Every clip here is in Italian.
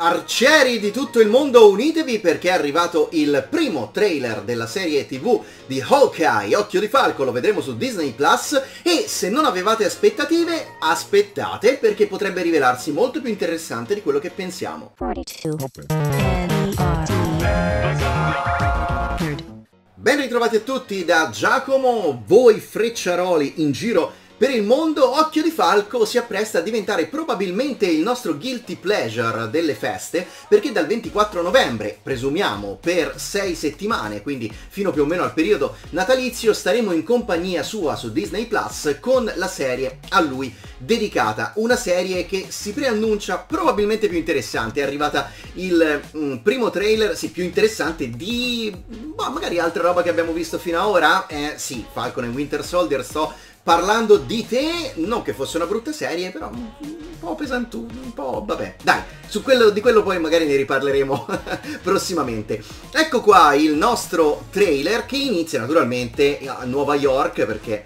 Arcieri di tutto il mondo, unitevi perché è arrivato il primo trailer della serie TV di Hawkeye, Occhio di Falco, lo vedremo su Disney Plus e se non avevate aspettative, aspettate perché potrebbe rivelarsi molto più interessante di quello che pensiamo. 42. Ben ritrovati a tutti da Giacomo, voi frecciaroli in giro per il mondo. Occhio di Falco si appresta a diventare probabilmente il nostro guilty pleasure delle feste, perché dal 24 novembre, presumiamo per 6 settimane, quindi fino più o meno al periodo natalizio, staremo in compagnia sua su Disney Plus con la serie a lui dedicata, una serie che si preannuncia probabilmente più interessante. È arrivata il primo trailer, sì, più interessante di magari altra roba che abbiamo visto fino ad ora. Sì, Falcon e Winter Soldier, sto parlando di te, non che fosse una brutta serie, però un po' pesantuno, un po'... vabbè, dai, di quello poi magari ne riparleremo prossimamente. Ecco qua il nostro trailer che inizia naturalmente a Nuova York, perché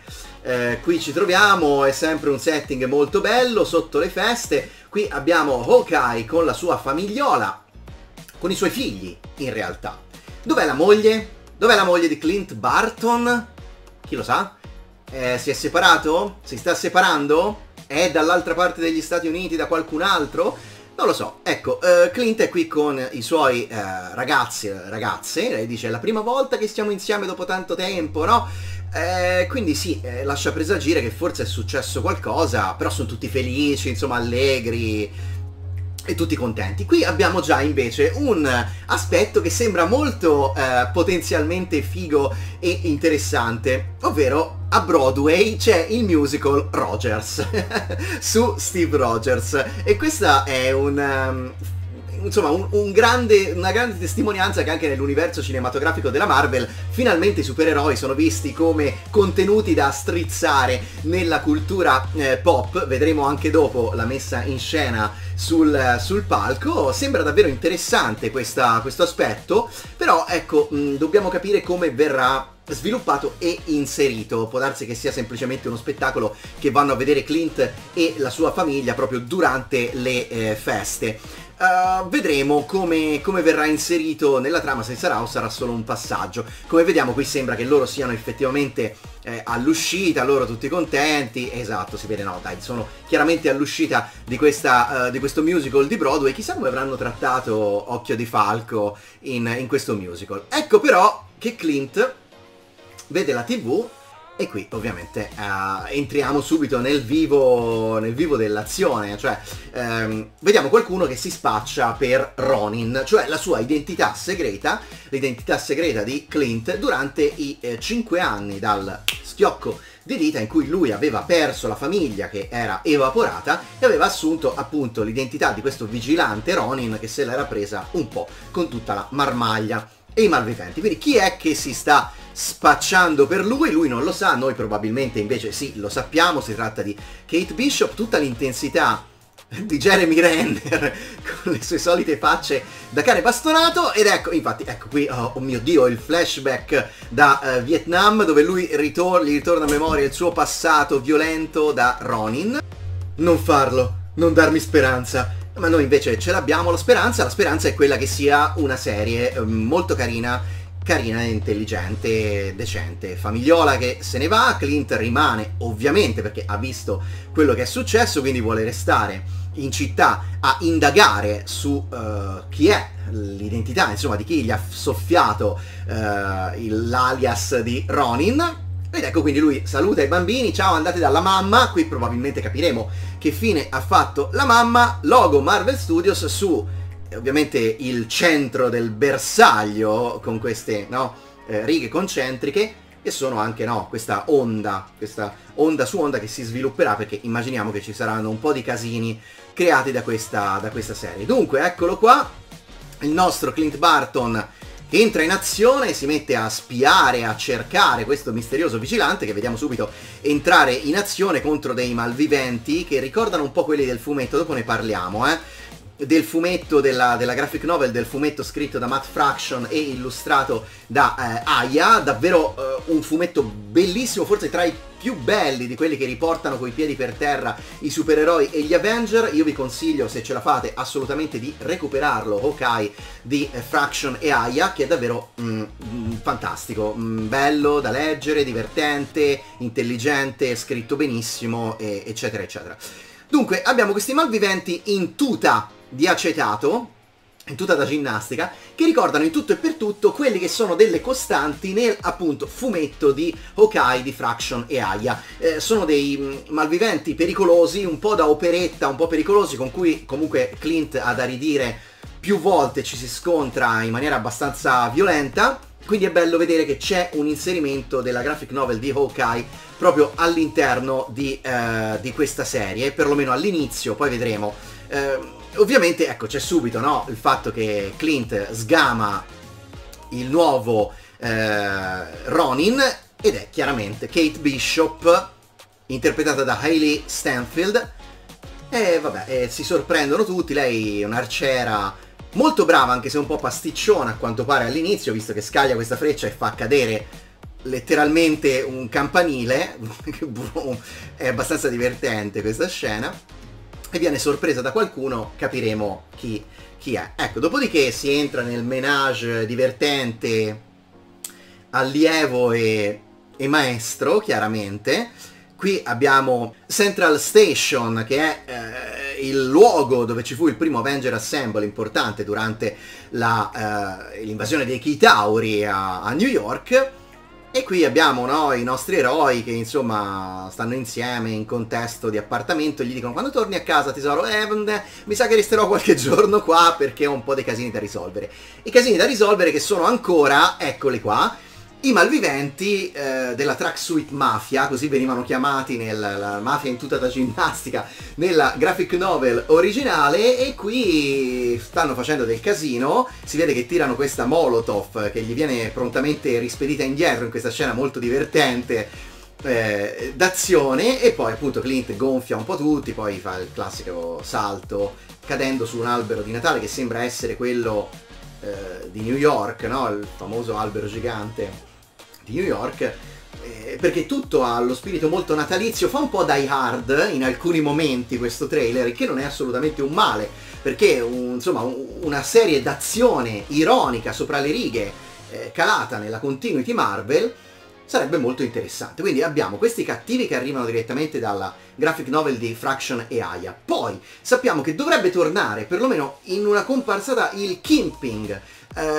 qui ci troviamo, è sempre un setting molto bello, sotto le feste. Qui abbiamo Hawkeye con la sua famigliola, con i suoi figli in realtà. Dov'è la moglie? Dov'è la moglie di Clint Barton? Chi lo sa? Si è separato? Si sta separando? È dall'altra parte degli Stati Uniti da qualcun altro? Non lo so. Ecco, Clint è qui con i suoi ragazzi, ragazze. Lei dice, è la prima volta che stiamo insieme dopo tanto tempo, no? Quindi sì, lascia presagire che forse è successo qualcosa, però sono tutti felici, insomma, allegri e tutti contenti. Qui abbiamo già invece un aspetto che sembra molto potenzialmente figo e interessante, ovvero a Broadway c'è il musical Rogers su Steve Rogers, e questa è una grande testimonianza che anche nell'universo cinematografico della Marvel finalmente i supereroi sono visti come contenuti da strizzare nella cultura pop. Vedremo anche dopo la messa in scena sul palco. Sembra davvero interessante questo aspetto, però ecco, dobbiamo capire come verrà sviluppato e inserito. Può darsi che sia semplicemente uno spettacolo che vanno a vedere Clint e la sua famiglia proprio durante le feste. Vedremo come verrà inserito nella trama, se sarà o sarà solo un passaggio. Come vediamo qui sembra che loro siano effettivamente all'uscita, loro tutti contenti, esatto, si vede, no dai, sono chiaramente all'uscita di questo musical di Broadway. Chissà come avranno trattato Occhio di Falco in questo musical. Ecco però che Clint vede la TV e qui ovviamente entriamo subito nel vivo dell'azione, cioè vediamo qualcuno che si spaccia per Ronin, cioè la sua identità segreta, l'identità segreta di Clint durante i 5 anni dal schiocco di dita in cui lui aveva perso la famiglia che era evaporata e aveva assunto appunto l'identità di questo vigilante Ronin che se l'era presa un po' con tutta la marmaglia e i malviventi. Quindi chi è che si sta spacciando per lui? Lui non lo sa, noi probabilmente invece sì, lo sappiamo. Si tratta di Kate Bishop, tutta l'intensità di Jeremy Renner con le sue solite facce da cane bastonato. Ed ecco, infatti, ecco qui, oh mio Dio, il flashback da Vietnam, dove lui gli ritorna a memoria il suo passato violento da Ronin. Non farlo, non darmi speranza. Ma noi invece ce l'abbiamo la speranza è quella che sia una serie molto carina, intelligente, decente. Famigliola che se ne va, Clint rimane ovviamente perché ha visto quello che è successo, quindi vuole restare in città a indagare su chi è, l'identità insomma di chi gli ha soffiato l'alias di Ronin. Ed ecco, quindi lui saluta i bambini, ciao, andate dalla mamma. Qui probabilmente capiremo che fine ha fatto la mamma. Logo Marvel Studios su ovviamente il centro del bersaglio con queste, no, righe concentriche e sono anche, no, questa onda su onda che si svilupperà, perché immaginiamo che ci saranno un po' di casini creati da questa serie. Dunque eccolo qua il nostro Clint Barton, entra in azione e si mette a spiare, a cercare questo misterioso vigilante che vediamo subito entrare in azione contro dei malviventi che ricordano un po' quelli del fumetto, dopo ne parliamo. del fumetto, della graphic novel, del fumetto scritto da Matt Fraction e illustrato da Aya, davvero un fumetto bellissimo, forse tra i più belli di quelli che riportano coi piedi per terra i supereroi e gli Avenger. Io vi consiglio, se ce la fate, assolutamente di recuperarlo, Hawkeye di Fraction e Aya, che è davvero fantastico, bello da leggere, divertente, intelligente, scritto benissimo, eccetera eccetera. Dunque abbiamo questi malviventi in tuta di acetato, in tutta la ginnastica, che ricordano in tutto e per tutto quelli che sono delle costanti nel, appunto, fumetto di Hawkeye di Fraction e Aya. Sono dei malviventi pericolosi, un po' da operetta, un po' pericolosi, con cui comunque Clint ha da ridire più volte, ci si scontra in maniera abbastanza violenta, quindi è bello vedere che c'è un inserimento della graphic novel di Hawkeye proprio all'interno di questa serie, perlomeno all'inizio, poi vedremo. Ovviamente, ecco, c'è subito, no, il fatto che Clint sgama il nuovo Ronin, ed è chiaramente Kate Bishop, interpretata da Hailee Steinfeld, e vabbè, si sorprendono tutti. Lei è un'arciera molto brava, anche se un po' pasticciona a quanto pare all'inizio, visto che scaglia questa freccia e fa cadere letteralmente un campanile. È abbastanza divertente questa scena, e viene sorpresa da qualcuno, capiremo chi è. Ecco, dopodiché si entra nel menage divertente, allievo e maestro, chiaramente. Qui abbiamo Central Station, che è il luogo dove ci fu il primo Avenger Assemble importante durante l'invasione dei Chitauri a New York. E qui abbiamo, no, i nostri eroi che, insomma, stanno insieme in contesto di appartamento, e gli dicono: quando torni a casa, tesoro, mi sa che resterò qualche giorno qua perché ho un po' dei casini da risolvere. I casini da risolvere che sono ancora, eccoli qua, i malviventi della Tracksuit mafia, così venivano chiamati nella mafia in tutta la ginnastica nella graphic novel originale, e qui stanno facendo del casino. Si vede che tirano questa molotov che gli viene prontamente rispedita indietro in questa scena molto divertente d'azione, e poi appunto Clint gonfia un po' tutti, poi fa il classico salto cadendo su un albero di Natale che sembra essere quello di New York, no? Il famoso albero gigante di New York, perché tutto ha lo spirito molto natalizio. Fa un po' Die Hard in alcuni momenti questo trailer, che non è assolutamente un male, perché una serie d'azione ironica sopra le righe, calata nella continuity Marvel, sarebbe molto interessante. Quindi abbiamo questi cattivi che arrivano direttamente dalla graphic novel di Fraction e Aya. Poi sappiamo che dovrebbe tornare, perlomeno in una comparsata, il Kingpin,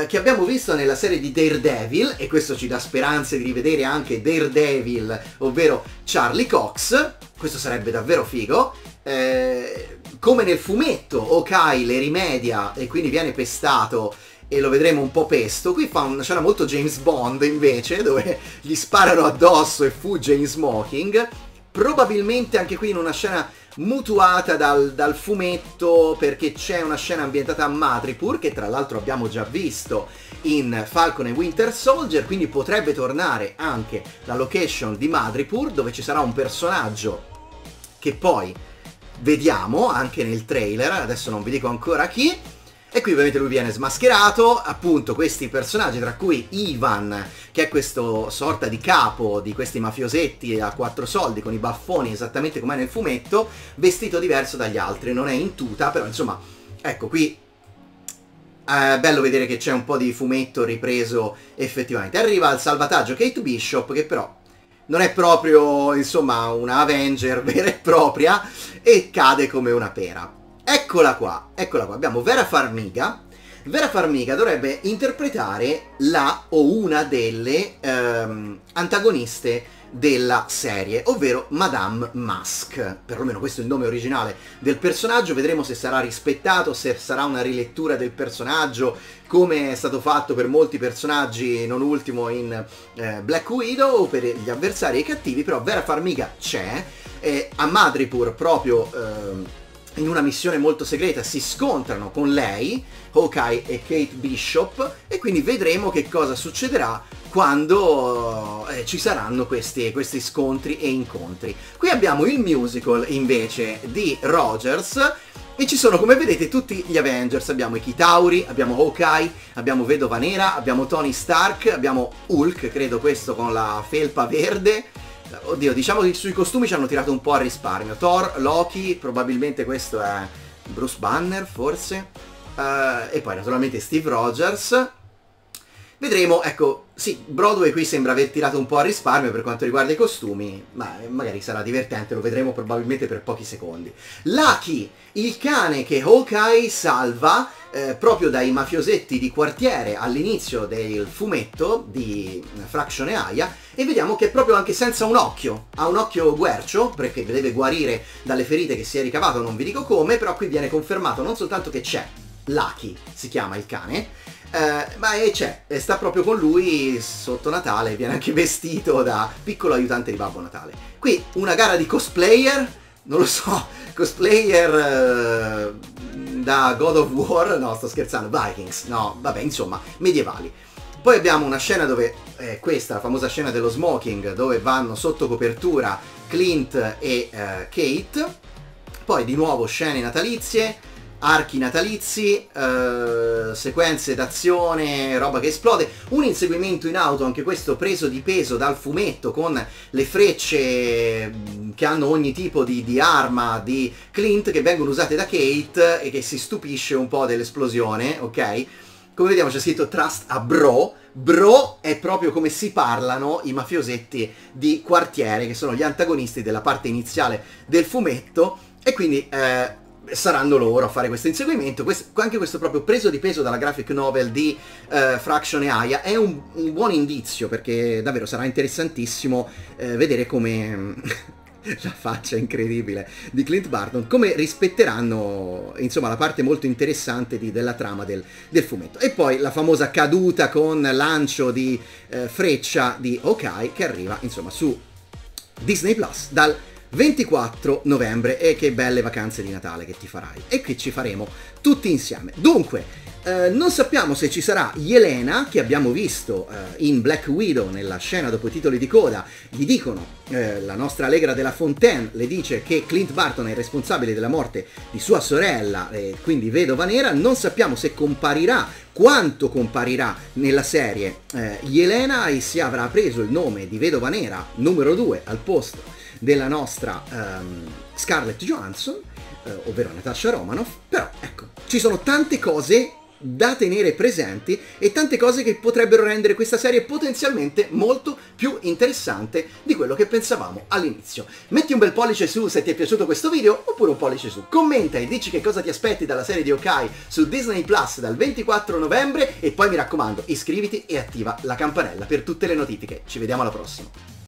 che abbiamo visto nella serie di Daredevil, e questo ci dà speranze di rivedere anche Daredevil, ovvero Charlie Cox. Questo sarebbe davvero figo. Come nel fumetto, Hawkeye le rimedia e quindi viene pestato, e lo vedremo un po' pesto. Qui fa una scena molto James Bond, invece, dove gli sparano addosso e fugge in smoking, probabilmente anche qui in una scena mutuata dal fumetto, perché c'è una scena ambientata a Madripoor, che tra l'altro abbiamo già visto in Falcon e Winter Soldier, quindi potrebbe tornare anche la location di Madripoor, dove ci sarà un personaggio che poi vediamo anche nel trailer, adesso non vi dico ancora chi. E qui ovviamente lui viene smascherato, appunto questi personaggi, tra cui Ivan, che è questo sorta di capo di questi mafiosetti a 4 soldi, con i baffoni esattamente come nel fumetto, vestito diverso dagli altri, non è in tuta, però insomma, ecco qui, bello vedere che c'è un po' di fumetto ripreso effettivamente. Arriva al salvataggio Kate Bishop, che però non è proprio, insomma, una Avenger vera e propria, e cade come una pera. Eccola qua, abbiamo Vera Farmiga. Vera Farmiga dovrebbe interpretare una delle antagoniste della serie, ovvero Madame Musk. Perlomeno questo è il nome originale del personaggio, vedremo se sarà rispettato, se sarà una rilettura del personaggio, come è stato fatto per molti personaggi, non ultimo in Black Widow, o per gli avversari e i cattivi. Però Vera Farmiga c'è, a Madripoor proprio... in una missione molto segreta si scontrano con lei, Hawkeye e Kate Bishop, e quindi vedremo che cosa succederà quando ci saranno questi scontri e incontri. Qui abbiamo il musical, invece, di Rogers, E ci sono, come vedete, tutti gli Avengers. Abbiamo i Chitauri, abbiamo Hawkeye, abbiamo Vedova Nera, abbiamo Tony Stark, abbiamo Hulk, credo questo con la felpa verde. Oddio, diciamo che sui costumi ci hanno tirato un po' a risparmio. Thor, Loki, probabilmente questo è Bruce Banner, forse. E poi naturalmente Steve Rogers. Vedremo, ecco, sì, Broadway qui sembra aver tirato un po' a risparmio per quanto riguarda i costumi, ma magari sarà divertente, lo vedremo probabilmente per pochi secondi. Lucky, il cane che Hawkeye salva proprio dai mafiosetti di quartiere all'inizio del fumetto di Fraction e Aya, e vediamo che è proprio anche senza un occhio, ha un occhio guercio, perché deve guarire dalle ferite che si è ricavato, non vi dico come, però qui viene confermato non soltanto che c'è, Lucky si chiama il cane, ma c'è, sta proprio con lui sotto Natale, viene anche vestito da piccolo aiutante di Babbo Natale. Qui una gara di cosplayer, non lo so, cosplayer da God of War, no sto scherzando, Vikings, no vabbè insomma, medievali. Poi abbiamo una scena dove, questa, la famosa scena dello smoking, dove vanno sotto copertura Clint e Kate, poi di nuovo scene natalizie, archi natalizi, sequenze d'azione, roba che esplode, un inseguimento in auto, anche questo preso di peso dal fumetto, con le frecce che hanno ogni tipo di arma di Clint, che vengono usate da Kate e che si stupisce un po' dell'esplosione, ok? Come vediamo c'è scritto Trust a Bro. Bro è proprio come si parlano i mafiosetti di quartiere, che sono gli antagonisti della parte iniziale del fumetto, e quindi saranno loro a fare questo inseguimento. Anche questo proprio preso di peso dalla graphic novel di Fraction e Aya è un buon indizio, perché davvero sarà interessantissimo vedere come la faccia incredibile di Clint Barton, come rispetteranno insomma la parte molto interessante della trama del fumetto. E poi la famosa caduta con lancio di freccia di Hawkeye, che arriva insomma su Disney Plus dal 24 novembre, e che belle vacanze di Natale che ti farai e che ci faremo tutti insieme. Dunque, non sappiamo se ci sarà Yelena, che abbiamo visto in Black Widow nella scena dopo i titoli di coda, gli dicono, la nostra Allegra della Fontaine le dice che Clint Barton è il responsabile della morte di sua sorella, quindi Vedova Nera. Non sappiamo se comparirà, quanto comparirà nella serie Yelena, e se avrà preso il nome di Vedova Nera numero 2 al posto della nostra Scarlett Johansson, ovvero Natasha Romanoff. Però ecco, ci sono tante cose da tenere presenti e tante cose che potrebbero rendere questa serie potenzialmente molto più interessante di quello che pensavamo all'inizio. Metti un bel pollice su se ti è piaciuto questo video, oppure un pollice su, commenta e dici che cosa ti aspetti dalla serie di Hawkeye su Disney Plus dal 24 novembre, e poi mi raccomando iscriviti e attiva la campanella per tutte le notifiche. Ci vediamo alla prossima.